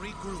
Regroup.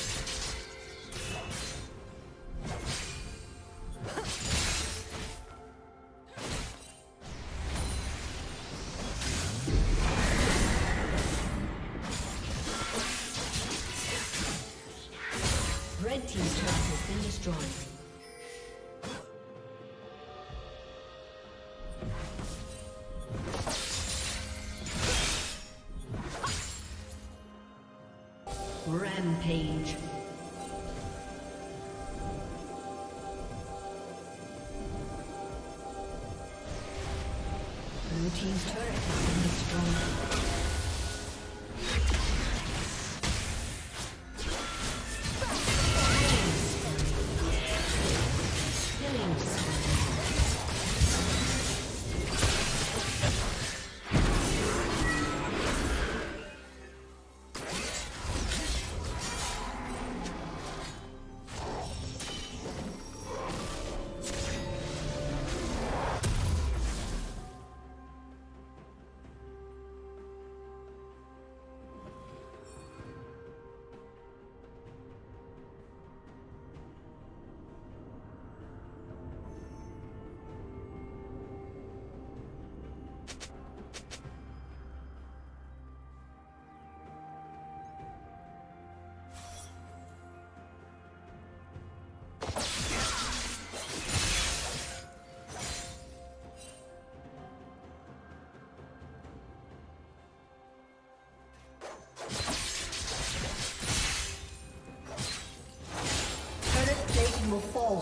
Rampage. Blue team's turret has been destroyed.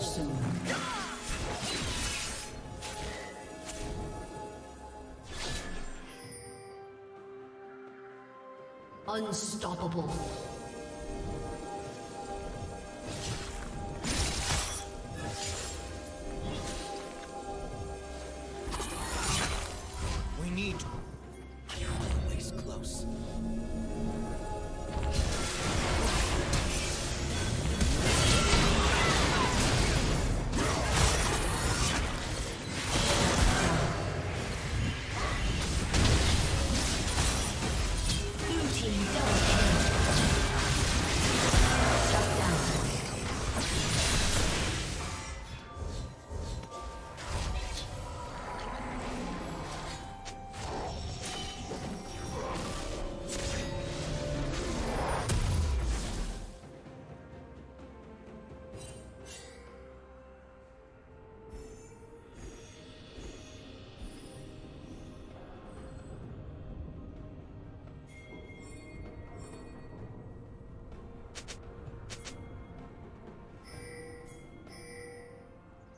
fall soon. Unstoppable. We need to. You're always close.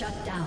Shut down. Shut down.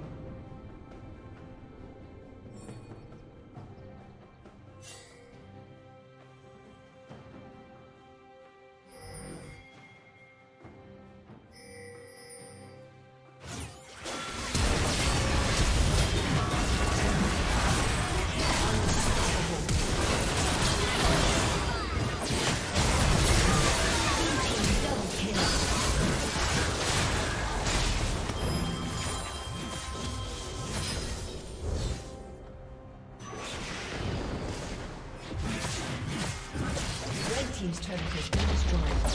Team's turret has been destroyed.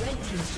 Red team's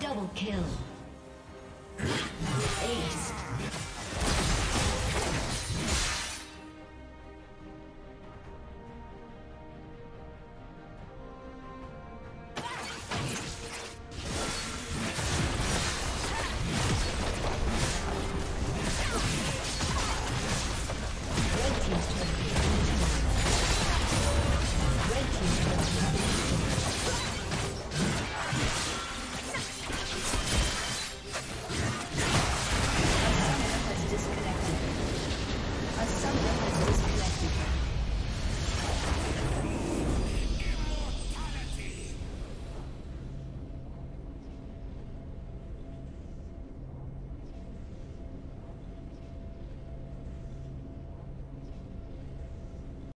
Double kill. Ace.